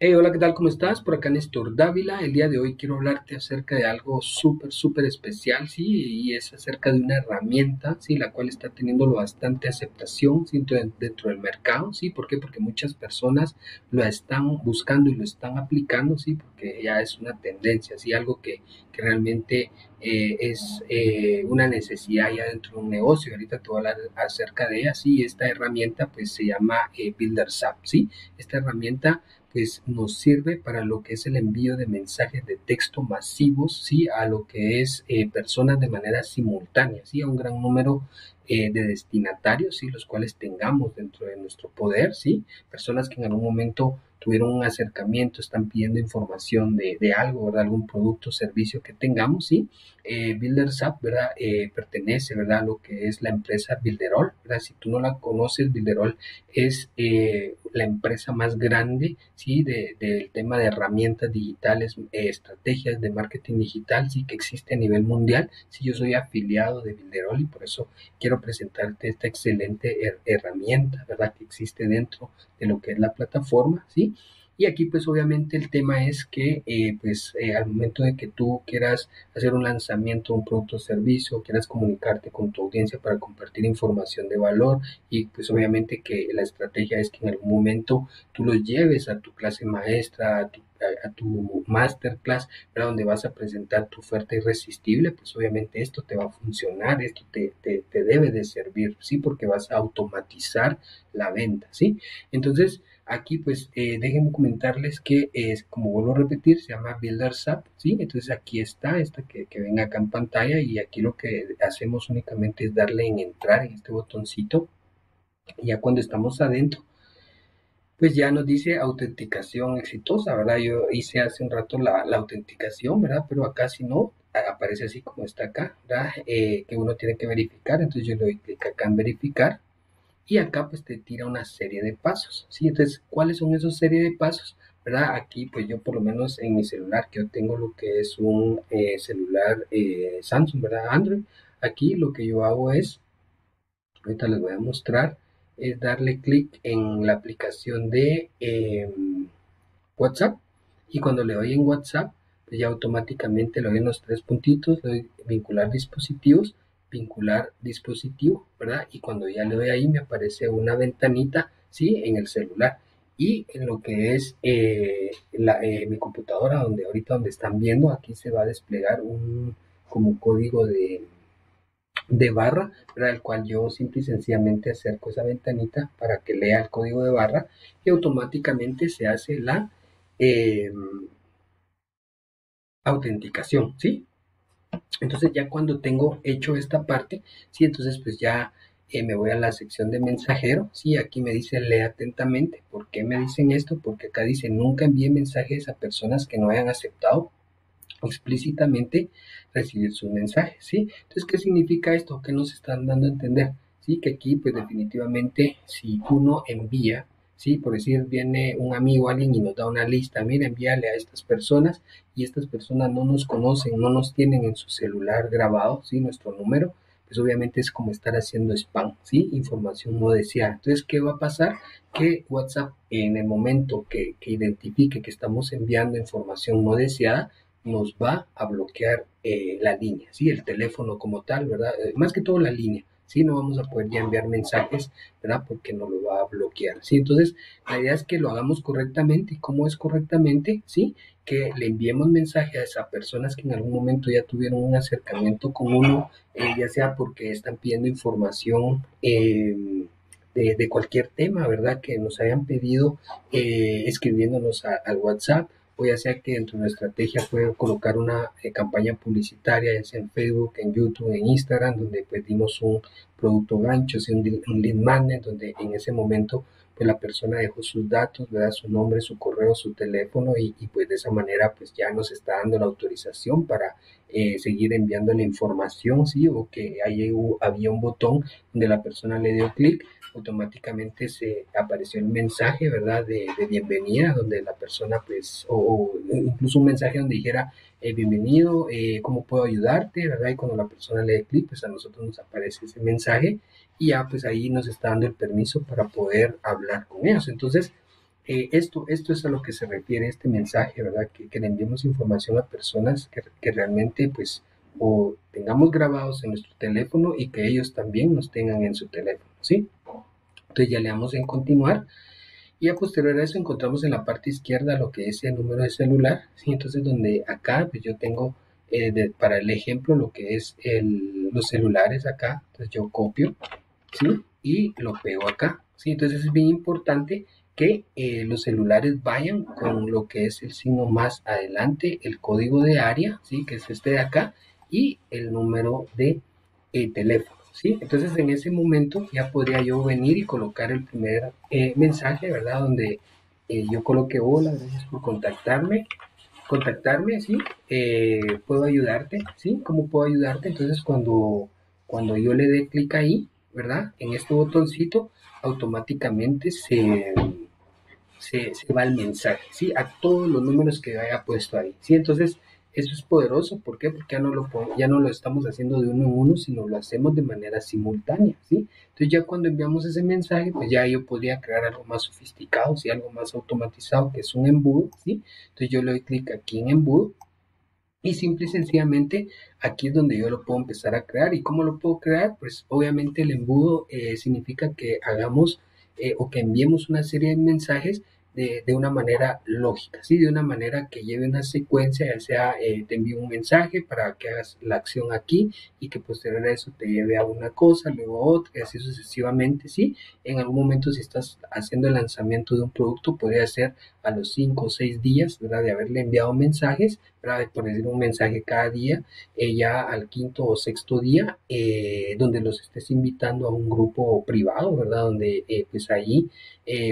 Hey, hola, ¿qué tal? ¿Cómo estás? Por acá Néstor Dávila. El día de hoy quiero hablarte acerca de algo súper especial, ¿sí? Y es acerca de una herramienta, ¿sí? La cual está teniendo bastante aceptación, ¿sí? Dentro del mercado, ¿sí? ¿Por qué? Porque muchas personas lo están buscando y lo están aplicando, ¿sí? Porque ya es una tendencia, ¿sí? Algo que realmente es una necesidad ya dentro de un negocio. Ahorita te voy a hablar acerca de ella, ¿sí? Esta herramienta, pues, se llama BuilderZap, ¿sí? Esta herramienta pues nos sirve para lo que es el envío de mensajes de texto masivos, ¿sí? A lo que es personas de manera simultánea, ¿sí? A un gran número de destinatarios, ¿sí? Los cuales tengamos dentro de nuestro poder, ¿sí? Personas que en algún momento tuvieron un acercamiento, están pidiendo información de algo, ¿verdad? Algún producto o servicio que tengamos, ¿sí? BuilderZap, ¿verdad? Pertenece, ¿verdad? A lo que es la empresa Builderall, ¿verdad? Si tú no la conoces, Builderall es la empresa más grande, ¿sí? Del tema de herramientas digitales, estrategias de marketing digital, ¿sí? Que existe a nivel mundial, ¿sí? Yo soy afiliado de Builderall y por eso quiero presentarte esta excelente herramienta, ¿verdad? Que existe dentro de lo que es la plataforma, ¿sí? Y aquí pues obviamente el tema es que al momento de que tú quieras hacer un lanzamiento, un producto o servicio, quieras comunicarte con tu audiencia para compartir información de valor y pues obviamente que la estrategia es que en algún momento tú lo lleves a tu clase maestra, a tu masterclass, ¿verdad? Donde vas a presentar tu oferta irresistible, pues obviamente esto te va a funcionar, esto te debe de servir, ¿sí? Porque vas a automatizar la venta, ¿sí? Entonces aquí pues déjenme comentarles que es, como vuelvo a repetir, se llama BuilderZap, ¿sí? Entonces aquí está, esta que ven acá en pantalla y aquí lo que hacemos únicamente es darle en entrar en este botoncito y ya cuando estamos adentro, pues ya nos dice autenticación exitosa, ¿verdad? Yo hice hace un rato la autenticación, ¿verdad? Pero acá si no, aparece así como está acá, ¿verdad? Que uno tiene que verificar, entonces yo le doy clic acá en verificar. Y acá pues te tira una serie de pasos, ¿sí? Entonces, ¿cuáles son esos serie de pasos? ¿Verdad? Aquí pues yo por lo menos en mi celular, que yo tengo lo que es un celular Samsung, ¿verdad? Android. Aquí lo que yo hago es, ahorita les voy a mostrar, es darle clic en la aplicación de WhatsApp. Y cuando le doy en WhatsApp, pues ya automáticamente le doy en los tres puntitos, le doy vincular dispositivos. Vincular dispositivo, ¿verdad? Y cuando ya le doy ahí me aparece una ventanita, ¿sí? En el celular y en lo que es mi computadora, donde ahorita donde están viendo, aquí se va a desplegar un como código de barra, ¿verdad? El cual yo simple y sencillamente acerco esa ventanita para que lea el código de barra y automáticamente se hace la autenticación, ¿sí? Entonces ya cuando tengo hecho esta parte, ¿sí? Entonces pues ya me voy a la sección de mensajero, ¿sí? Aquí me dice lee atentamente. ¿Por qué me dicen esto? Porque acá dice nunca envíe mensajes a personas que no hayan aceptado explícitamente recibir sus mensajes, ¿sí? Entonces, ¿qué significa esto? ¿Qué nos están dando a entender? ¿Sí? Que aquí pues definitivamente si uno envía, ¿sí? Por decir, viene un amigo, alguien y nos da una lista, mira, envíale a estas personas y estas personas no nos conocen, no nos tienen en su celular grabado, ¿sí? Nuestro número, pues obviamente es como estar haciendo spam, ¿sí? Información no deseada. Entonces, ¿qué va a pasar? Que WhatsApp en el momento que identifique que estamos enviando información no deseada, nos va a bloquear la línea, ¿sí? El teléfono como tal, ¿verdad? Más que todo la línea. ¿Sí? No vamos a poder ya enviar mensajes, ¿verdad? Porque no lo va a bloquear, ¿sí? Entonces, la idea es que lo hagamos correctamente. ¿Y cómo es correctamente? ¿Sí? Que le enviemos mensajes a personas que en algún momento ya tuvieron un acercamiento con uno, ya sea porque están pidiendo información de cualquier tema, ¿verdad? Que nos hayan pedido escribiéndonos al WhatsApp, o ya sea que dentro de nuestra estrategia puede colocar una campaña publicitaria, ya sea en Facebook, en YouTube, en Instagram, donde pues dimos un producto gancho, ¿sí? Un lead magnet, donde en ese momento pues la persona dejó sus datos, ¿verdad? Su nombre, su correo, su teléfono y pues de esa manera pues ya nos está dando la autorización para seguir enviando la información, ¿sí? O que ahí había un botón donde la persona le dio clic, automáticamente se apareció el mensaje, ¿verdad? De bienvenida, donde la persona, pues, o incluso un mensaje donde dijera, bienvenido, ¿cómo puedo ayudarte? ¿Verdad? Y cuando la persona le dé clic, pues a nosotros nos aparece ese mensaje y ya, pues ahí nos está dando el permiso para poder hablar con ellos. Entonces, Esto es a lo que se refiere este mensaje, ¿verdad? Que le enviemos información a personas que realmente, pues, o tengamos grabados en nuestro teléfono y que ellos también nos tengan en su teléfono, ¿sí? Entonces ya le damos en continuar. Y a posterior a eso encontramos en la parte izquierda lo que es el número de celular, ¿sí? Entonces donde acá pues yo tengo para el ejemplo lo que es los celulares acá, entonces yo copio, ¿sí? Y lo pego acá, ¿sí? Entonces es bien importante que los celulares vayan con lo que es el signo más adelante, el código de área, ¿sí? Que es este de acá, y el número de teléfono. ¿Sí? Entonces en ese momento ya podría yo venir y colocar el primer mensaje, ¿verdad? Donde yo coloque hola, gracias por contactarme, ¿sí? Puedo ayudarte, ¿sí? ¿Cómo puedo ayudarte? Entonces cuando yo le dé clic ahí, ¿verdad? En este botoncito automáticamente se va el mensaje, ¿sí? A todos los números que haya puesto ahí, ¿sí? Entonces eso es poderoso. ¿Por qué? Porque ya no lo estamos haciendo de uno en uno, sino lo hacemos de manera simultánea, ¿sí? Entonces ya cuando enviamos ese mensaje, pues ya yo podría crear algo más sofisticado, ¿sí? Algo más automatizado, que es un embudo, ¿sí? Entonces yo le doy clic aquí en embudo y simple y sencillamente aquí es donde yo lo puedo empezar a crear. ¿Y cómo lo puedo crear? Pues obviamente el embudo significa que hagamos o que enviemos una serie de mensajes de una manera lógica, ¿sí? De una manera que lleve una secuencia, ya sea te envío un mensaje para que hagas la acción aquí y que posterior a eso te lleve a una cosa, luego a otra, y así sucesivamente, ¿sí? En algún momento, si estás haciendo el lanzamiento de un producto, podría ser a los 5 o 6 días, ¿verdad? De haberle enviado mensajes, ¿verdad? Por decir un mensaje cada día, ya al quinto o sexto día, donde los estés invitando a un grupo privado, ¿verdad? Donde pues ahí,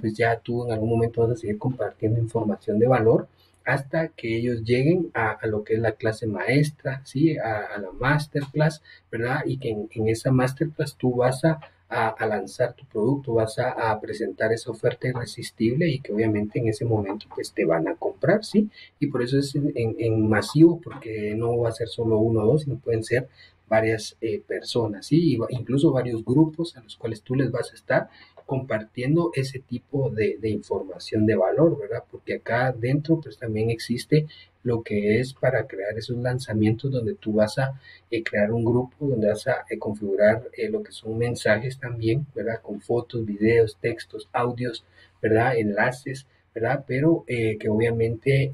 pues ya tú en algún momento vas a seguir compartiendo información de valor hasta que ellos lleguen a lo que es la clase maestra, ¿sí? A la masterclass, ¿verdad? Y que en esa masterclass tú vas a lanzar tu producto, vas a presentar esa oferta irresistible y que obviamente en ese momento pues te van a comprar, ¿sí? Y por eso es en masivo, porque no va a ser solo uno o dos, sino pueden ser varias personas, ¿sí? Incluso varios grupos a los cuales tú les vas a estar compartiendo ese tipo de información de valor, ¿verdad? Porque acá dentro pues también existe lo que es para crear esos lanzamientos donde tú vas a crear un grupo, donde vas a configurar lo que son mensajes también, ¿verdad? Con fotos, videos, textos, audios, ¿verdad? Enlaces, ¿verdad? Pero que obviamente...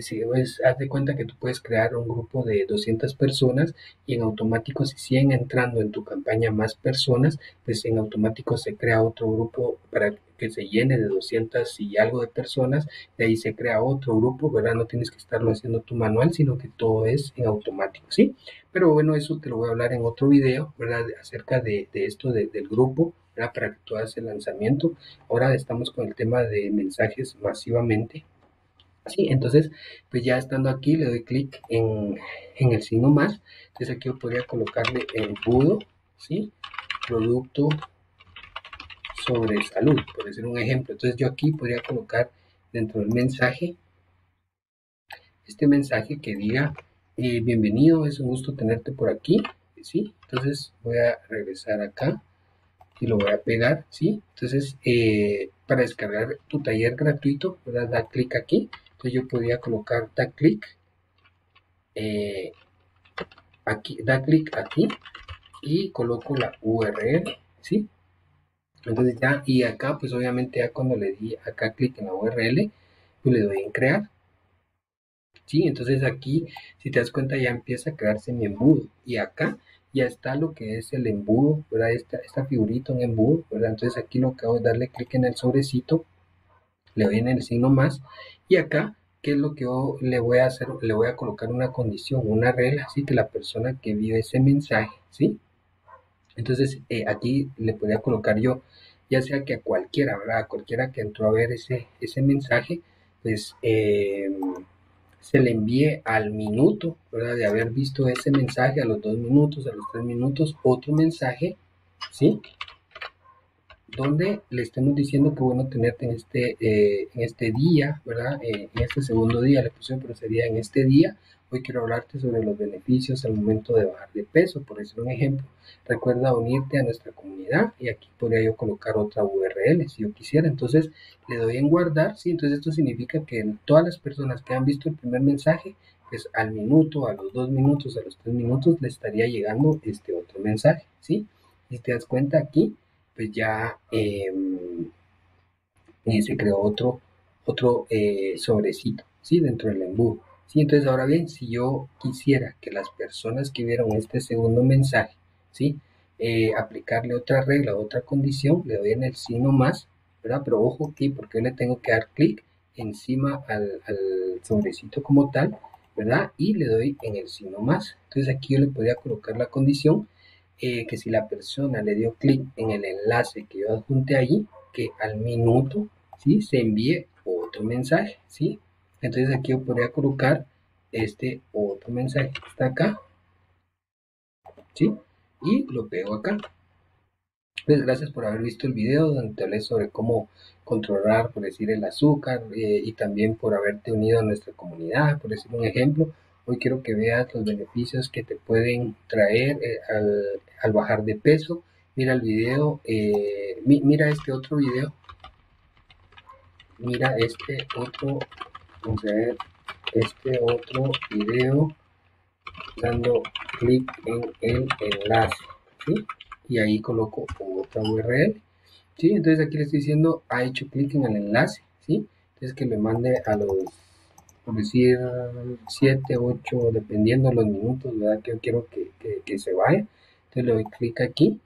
si ves, haz de cuenta que tú puedes crear un grupo de 200 personas y en automático, si siguen entrando en tu campaña más personas, pues en automático se crea otro grupo para que se llene de 200 y algo de personas, de ahí se crea otro grupo, ¿verdad? No tienes que estarlo haciendo tú manual, sino que todo es en automático, ¿sí? Pero bueno, eso te lo voy a hablar en otro video, ¿verdad? Acerca de esto del grupo, ¿verdad? Para que tú hagas el lanzamiento. Ahora estamos con el tema de mensajes masivamente. Sí, entonces, pues ya estando aquí, le doy clic en el signo más. Entonces aquí yo podría colocarle embudo, ¿sí? Producto sobre salud, por decir un ejemplo. Entonces yo aquí podría colocar dentro del mensaje, este mensaje que diga, bienvenido, es un gusto tenerte por aquí, ¿sí? Entonces voy a regresar acá y lo voy a pegar, ¿sí? Entonces, para descargar tu taller gratuito, ¿verdad? Da clic aquí. Entonces yo podría colocar, da clic aquí, y coloco la URL, ¿sí? Entonces ya, y acá, pues obviamente ya cuando le di acá clic en la URL, pues le doy en crear. ¿Sí? Entonces aquí, si te das cuenta, ya empieza a crearse mi embudo. Y acá ya está lo que es el embudo, ¿verdad? Esta figurita, un embudo, ¿verdad? Entonces aquí lo que hago es darle clic en el sobrecito, le doy en el signo más, y acá, ¿qué es lo que yo le voy a hacer? Le voy a colocar una condición, una regla, así que la persona que vio ese mensaje, ¿sí? Entonces aquí le podría colocar yo, ya sea que a cualquiera, ¿verdad? A cualquiera que entró a ver ese mensaje, pues... se le envíe al minuto, ¿verdad? De haber visto ese mensaje, a los 2 minutos, a los 3 minutos, otro mensaje, ¿sí? Donde le estemos diciendo que bueno tenerte en este día, ¿verdad? En este segundo día, le puse, pero sería en este día, Hoy quiero hablarte sobre los beneficios al momento de bajar de peso, por decir un ejemplo. Recuerda unirte a nuestra comunidad y aquí podría yo colocar otra URL si yo quisiera. Entonces le doy en guardar, ¿sí? Entonces esto significa que todas las personas que han visto el primer mensaje, pues al minuto, a los 2 minutos, a los 3 minutos, le estaría llegando este otro mensaje, ¿sí? Si te das cuenta aquí, pues ya se creó otro sobrecito, ¿sí? Dentro del embudo. Sí, entonces ahora bien, si yo quisiera que las personas que vieron este segundo mensaje, ¿sí? Aplicarle otra regla, otra condición, le doy en el signo más, ¿verdad? Pero ojo aquí, porque yo le tengo que dar clic encima al sobrecito como tal, ¿verdad? Y le doy en el signo más. Entonces aquí yo le podría colocar la condición que si la persona le dio clic en el enlace que yo adjunté allí, que al minuto, ¿sí? Se envíe otro mensaje, ¿sí? Entonces aquí yo podría colocar este otro mensaje que está acá, ¿sí? Y lo pego acá. Pues gracias por haber visto el video donde te hablé sobre cómo controlar, por decir, el azúcar y también por haberte unido a nuestra comunidad, por decir un ejemplo. Hoy quiero que veas los beneficios que te pueden traer al bajar de peso. Mira el video, mira este otro video dando clic en el enlace, ¿sí? Y ahí coloco otra URL, ¿sí? Entonces aquí le estoy diciendo ha hecho clic en el enlace, ¿sí? Entonces que me mande a los, por decir, 7, 8, dependiendo de los minutos, ¿verdad? Que yo quiero que se vaya. Entonces le doy clic aquí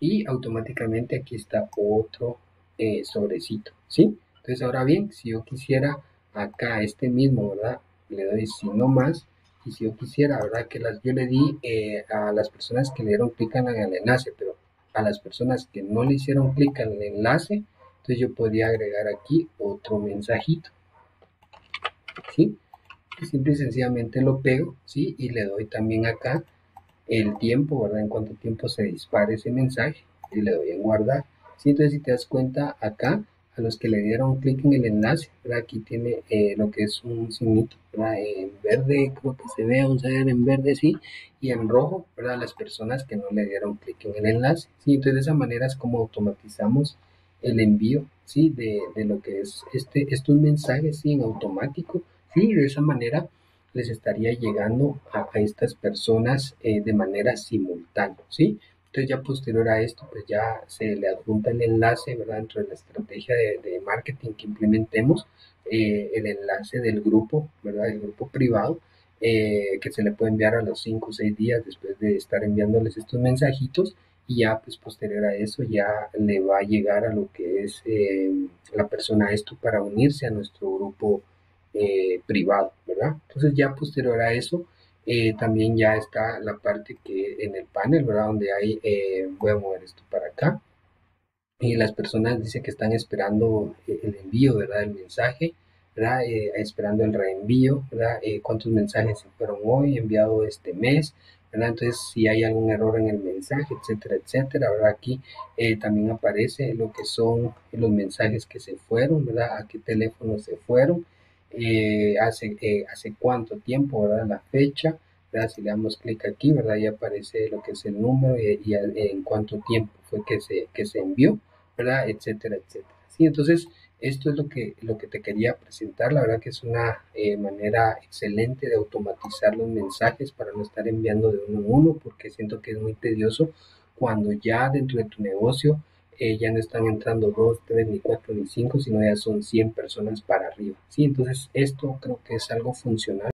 y automáticamente aquí está otro sobrecito, ¿sí? Entonces ahora bien, si yo quisiera acá este mismo, ¿verdad? Le doy signo más y si yo quisiera, ¿verdad? Que yo le di a las personas que le dieron clic en el enlace, pero a las personas que no le hicieron clic en el enlace, entonces yo podría agregar aquí otro mensajito, ¿sí? Y simple y sencillamente lo pego, ¿sí? Y le doy también acá el tiempo, ¿verdad? En cuánto tiempo se dispare ese mensaje y le doy en guardar, ¿sí? Entonces si te das cuenta acá, a los que le dieron clic en el enlace, ¿verdad? Aquí tiene lo que es un signito, ¿verdad? En verde, creo que se ve, vamos a ver en verde, sí, y en rojo, ¿verdad? Las personas que no le dieron clic en el enlace, ¿sí? Entonces de esa manera es como automatizamos el envío, ¿sí? De lo que es estos mensajes, ¿sí? En automático, ¿sí? De esa manera les estaría llegando a estas personas de manera simultánea, ¿sí? Entonces ya posterior a esto, pues ya se le adjunta el enlace, ¿verdad? Dentro de la estrategia de marketing que implementemos, el enlace del grupo, ¿verdad? El grupo privado, que se le puede enviar a los 5 o 6 días después de estar enviándoles estos mensajitos. Y ya, pues posterior a eso, ya le va a llegar a lo que es la persona esto para unirse a nuestro grupo privado, ¿verdad? Entonces ya posterior a eso, también ya está la parte que en el panel, ¿verdad? Donde hay, voy a mover esto para acá, y las personas dicen que están esperando el envío, ¿verdad? El mensaje, ¿verdad? Esperando el reenvío, ¿verdad? Cuántos mensajes se fueron hoy, enviado este mes, ¿verdad? Entonces si hay algún error en el mensaje, etcétera, etcétera, ¿verdad? Aquí también aparece lo que son los mensajes que se fueron, ¿verdad? A qué teléfono se fueron. Hace cuánto tiempo, ¿verdad? La fecha, ¿verdad? Si le damos clic aquí, ¿verdad? Y aparece lo que es el número y en cuánto tiempo fue que se envió, ¿verdad? Etcétera, etcétera. Sí, entonces esto es lo que te quería presentar. La verdad que es una manera excelente de automatizar los mensajes para no estar enviando de uno en uno, porque siento que es muy tedioso cuando ya dentro de tu negocio ya no están entrando 2, 3, ni 4, ni 5, sino ya son 100 personas para arriba, ¿sí? Entonces esto creo que es algo funcional.